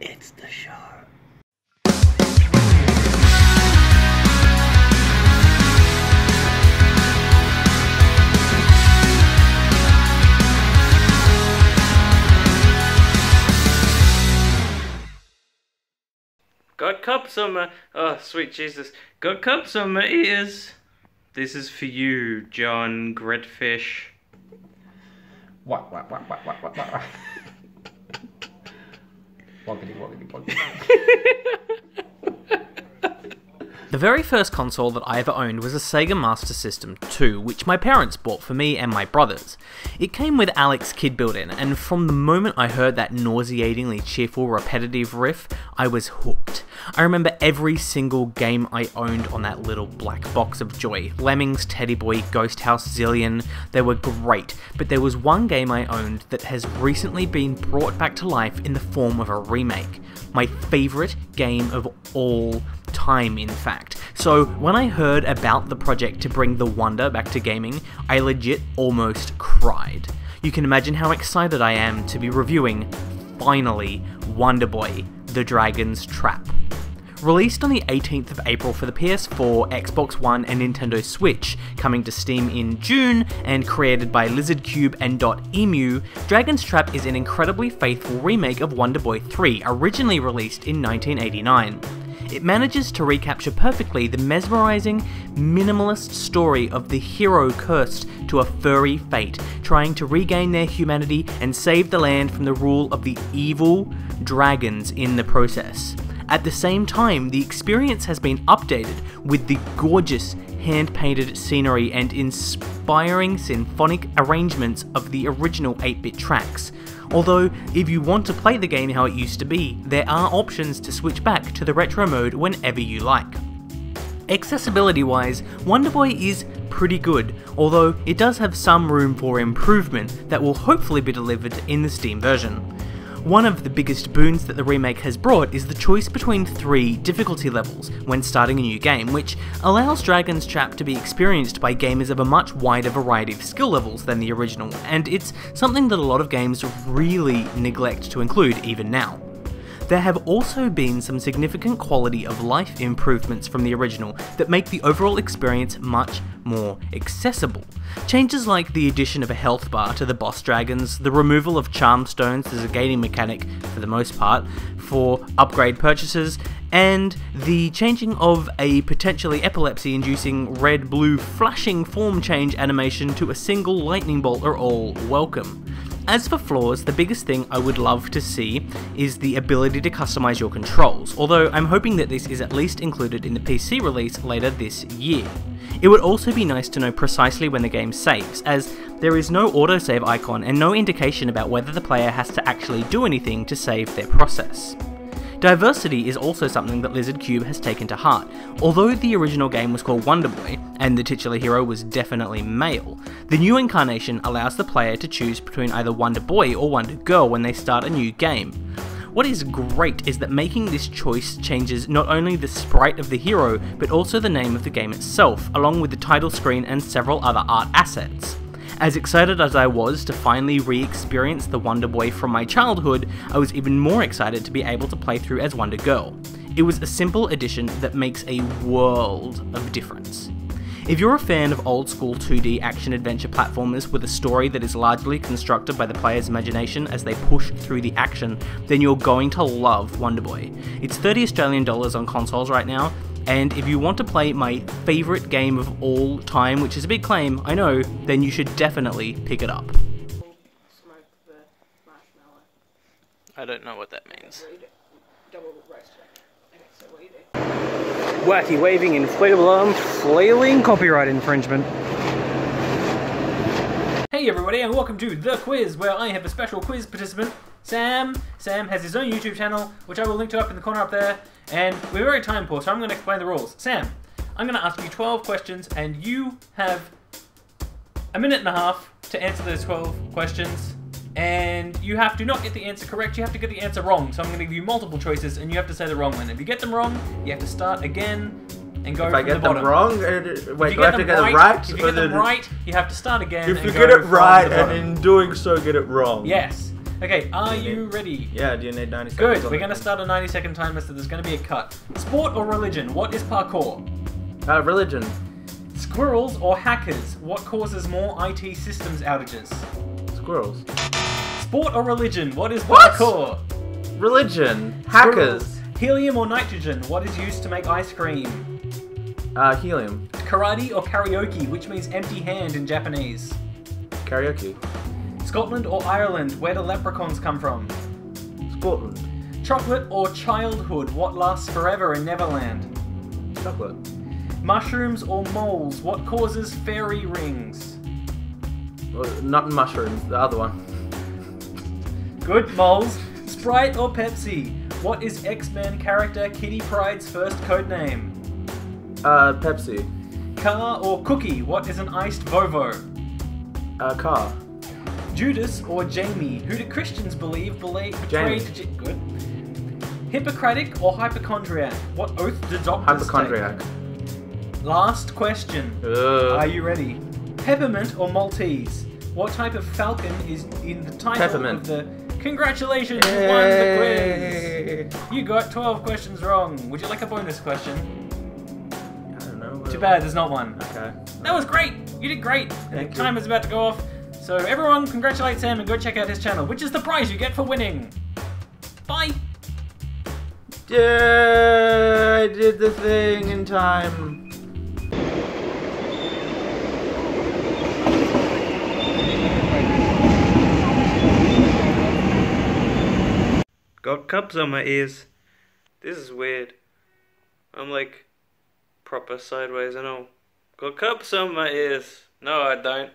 It's the shark. Got cup some, oh sweet Jesus, got cup some ears. This is for you, John Gretfish. What. The very first console that I ever owned was a Sega Master System 2, which my parents bought for me and my brothers. It came with Alex Kidd built-in, and from the moment I heard that nauseatingly cheerful repetitive riff, I was hooked. I remember every single game I owned on that little black box of joy. Lemmings, Teddy Boy, Ghost House, Zillion, they were great, but there was one game I owned that has recently been brought back to life in the form of a remake. My favourite game of all time, in fact. So when I heard about the project to bring the Wonder back to gaming, I legit almost cried. You can imagine how excited I am to be reviewing, finally, Wonder Boy, The Dragon's Trap. Released on the 18th of April for the PS4, Xbox One and Nintendo Switch, coming to Steam in June, and created by Lizard Cube and Dot Emu, Dragon's Trap is an incredibly faithful remake of Wonder Boy 3, originally released in 1989. It manages to recapture perfectly the mesmerising, minimalist story of the hero cursed to a furry fate, trying to regain their humanity and save the land from the rule of the evil dragons in the process. At the same time, the experience has been updated with the gorgeous hand-painted scenery and inspiring symphonic arrangements of the original 8-bit tracks. Although, if you want to play the game how it used to be, there are options to switch back to the retro mode whenever you like. Accessibility-wise, Wonder Boy is pretty good, although it does have some room for improvement that will hopefully be delivered in the Steam version. One of the biggest boons that the remake has brought is the choice between 3 difficulty levels when starting a new game, which allows Dragon's Trap to be experienced by gamers of a much wider variety of skill levels than the original, and it's something that a lot of games really neglect to include even now. There have also been some significant quality of life improvements from the original that make the overall experience much more accessible. Changes like the addition of a health bar to the boss dragons, the removal of charm stones as a gating mechanic for the most part, for upgrade purchases, and the changing of a potentially epilepsy-inducing red-blue flashing form change animation to a single lightning bolt are all welcome. As for flaws, the biggest thing I would love to see is the ability to customize your controls, although I'm hoping that this is at least included in the PC release later this year. It would also be nice to know precisely when the game saves, as there is no autosave icon and no indication about whether the player has to actually do anything to save their process. Diversity is also something that Lizard Cube has taken to heart. Although the original game was called Wonder Boy, and the titular hero was definitely male, the new incarnation allows the player to choose between either Wonder Boy or Wonder Girl when they start a new game. What is great is that making this choice changes not only the sprite of the hero, but also the name of the game itself, along with the title screen and several other art assets. As excited as I was to finally re-experience the Wonder Boy from my childhood, I was even more excited to be able to play through as Wonder Girl. It was a simple addition that makes a world of difference. If you're a fan of old-school 2D action-adventure platformers with a story that is largely constructed by the player's imagination as they push through the action, then you're going to love Wonder Boy. It's $30 Australian on consoles right now, and if you want to play my favourite game of all time, which is a big claim, I know, then you should definitely pick it up. Smoke the marshmallow. I don't know what that means. Double roast. Okay, so what do you do? Wacky waving, inflatable arm, flailing, copyright infringement. Hey everybody, and welcome to The Quiz, where I have a special quiz participant, Sam. Sam has his own YouTube channel, which I will link to up in the corner up there, and we're very time poor, so I'm going to explain the rules. Sam, I'm going to ask you 12 questions, and you have a minute and a half to answer those 12 questions, and you have to not get the answer correct, you have to get the answer wrong, so I'm going to give you multiple choices, and you have to say the wrong one. If you get them wrong, you have to start again. And go if I get the them wrong, wait, do I have to get them right? If you get them right, you have to start again. If you get it right, and in doing so, get it wrong. Yes. Okay, are you ready? Yeah, do you need 90 seconds? Good, we're going to start a 90-second timer, so there's going to be a cut. Sport or religion? What is parkour? Religion. Squirrels or hackers? What causes more IT systems outages? Squirrels. Sport or religion? What is parkour? What? Religion. Hackers. Squirrels. Helium or nitrogen? What is used to make ice cream? Helium. Karate or karaoke? Which means empty hand in Japanese? Karaoke. Scotland or Ireland? Where do leprechauns come from? Scotland. Chocolate or childhood? What lasts forever in Neverland? Chocolate. Mushrooms or moles? What causes fairy rings? Not mushrooms, the other one. Good, moles. Sprite or Pepsi? What is X-Men character Kitty Pryde's first codename? Pepsi. Car or cookie? What is an iced Vovo? Car. Judas or Jamie? Who do Christians believe betrayed? Good. Hippocratic or hypochondriac? What oath did doctors take? Hypochondriac. Last question. Are you ready? Peppermint or Maltese? What type of falcon is in the title of the... Congratulations, you won the quiz! You got 12 questions wrong. Would you like a bonus question? I don't know. Too bad, there's not one. Okay. That was great! You did great! The time is about to go off. So everyone congratulate Sam and go check out his channel, which is the prize you get for winning. Bye! Yeah, I did the thing in time. Got cups on my ears. This is weird. I'm like proper sideways and all. Got cups on my ears. No, I don't.